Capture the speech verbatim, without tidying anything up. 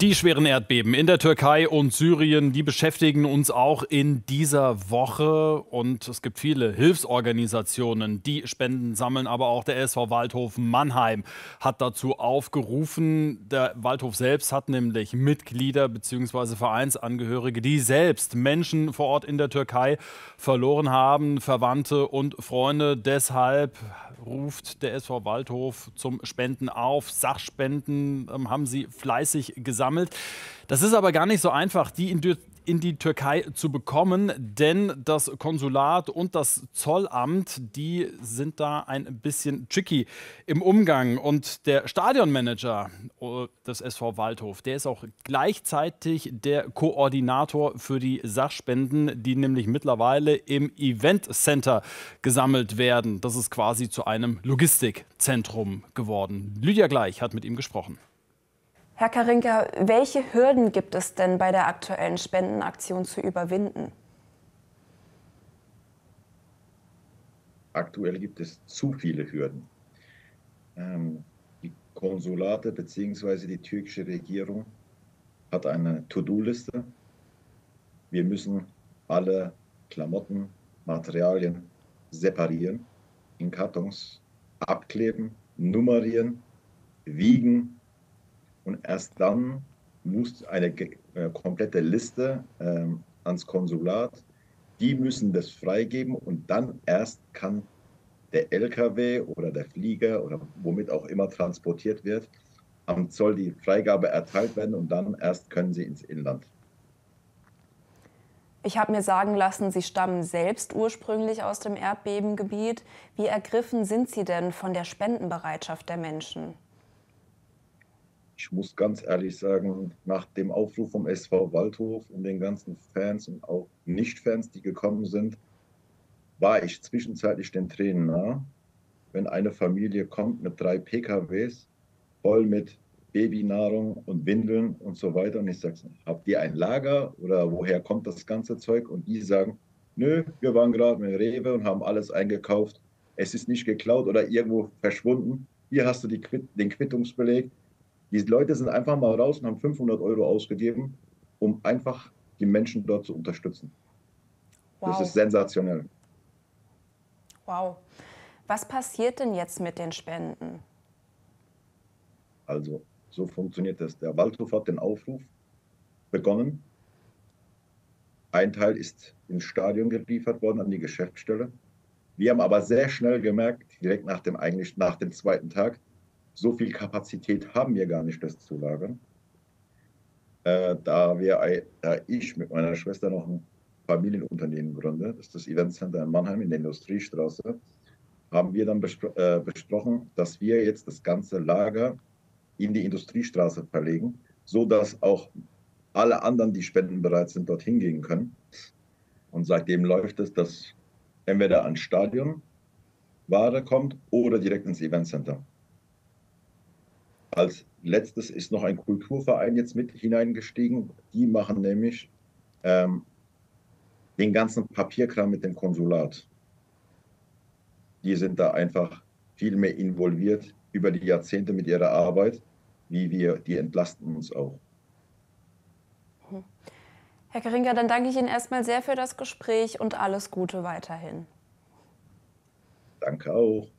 Die schweren Erdbeben in der Türkei und Syrien, die beschäftigen uns auch in dieser Woche. Und es gibt viele Hilfsorganisationen, die Spenden sammeln. Aber auch der S V Waldhof Mannheim hat dazu aufgerufen. Der Waldhof selbst hat nämlich Mitglieder bzw. Vereinsangehörige, die selbst Menschen vor Ort in der Türkei verloren haben, Verwandte und Freunde. Deshalb ruft der S V Waldhof zum Spenden auf. Sachspenden ähm, haben sie fleißig gesammelt. Das ist aber gar nicht so einfach, die in, in die Türkei zu bekommen, denn das Konsulat und das Zollamt, die sind da ein bisschen tricky im Umgang. Und der Stadionmanager des S V Waldhof, der ist auch gleichzeitig der Koordinator für die Sachspenden, die nämlich mittlerweile im Eventcenter gesammelt werden. Das ist quasi zu einem Logistikzentrum geworden. Lydia Gleich hat mit ihm gesprochen. Herr Karinca, welche Hürden gibt es denn bei der aktuellen Spendenaktion zu überwinden? Aktuell gibt es zu viele Hürden. Ähm, die Konsulate bzw. die türkische Regierung hat eine To-Do-Liste. Wir müssen alle Klamotten, Materialien separieren, in Kartons abkleben, nummerieren, wiegen. Und erst dann muss eine äh, komplette Liste äh, ans Konsulat. Die müssen das freigeben und dann erst kann der L K W oder der Flieger oder womit auch immer transportiert wird, am Zoll die Freigabe erteilt werden und dann erst können sie ins Inland. Ich habe mir sagen lassen, Sie stammen selbst ursprünglich aus dem Erdbebengebiet. Wie ergriffen sind Sie denn von der Spendenbereitschaft der Menschen? Ich muss ganz ehrlich sagen, nach dem Aufruf vom S V Waldhof und den ganzen Fans und auch Nicht-Fans, die gekommen sind, war ich zwischenzeitlich den Tränen nah. Wenn eine Familie kommt mit drei P K Ws, voll mit Babynahrung und Windeln und so weiter, und ich sage, habt ihr ein Lager oder woher kommt das ganze Zeug? Und die sagen, nö, wir waren gerade mit Rewe und haben alles eingekauft. Es ist nicht geklaut oder irgendwo verschwunden. Hier hast du die Quitt- den Quittungsbeleg. Die Leute sind einfach mal raus und haben fünfhundert Euro ausgegeben, um einfach die Menschen dort zu unterstützen. Wow. Das ist sensationell. Wow. Was passiert denn jetzt mit den Spenden? Also, so funktioniert das. Der Waldhof hat den Aufruf begonnen. Ein Teil ist ins Stadion geliefert worden, an die Geschäftsstelle. Wir haben aber sehr schnell gemerkt, direkt nach dem, eigentlich nach dem zweiten Tag, so viel Kapazität haben wir gar nicht, das zu lagern. Äh, da, wir, da ich mit meiner Schwester noch ein Familienunternehmen gründe, das ist das Eventcenter in Mannheim in der Industriestraße, haben wir dann bespro äh, besprochen, dass wir jetzt das ganze Lager in die Industriestraße verlegen, sodass auch alle anderen, die spendenbereit sind, dorthin gehen können. Und seitdem läuft es, dass entweder ans Stadion Ware kommt oder direkt ins Eventcenter. Als letztes ist noch ein Kulturverein jetzt mit hineingestiegen. Die machen nämlich ähm, den ganzen Papierkram mit dem Konsulat. Die sind da einfach viel mehr involviert über die Jahrzehnte mit ihrer Arbeit, wie wir, die entlasten uns auch. Mhm. Herr Karinca, dann danke ich Ihnen erstmal sehr für das Gespräch und alles Gute weiterhin. Danke auch.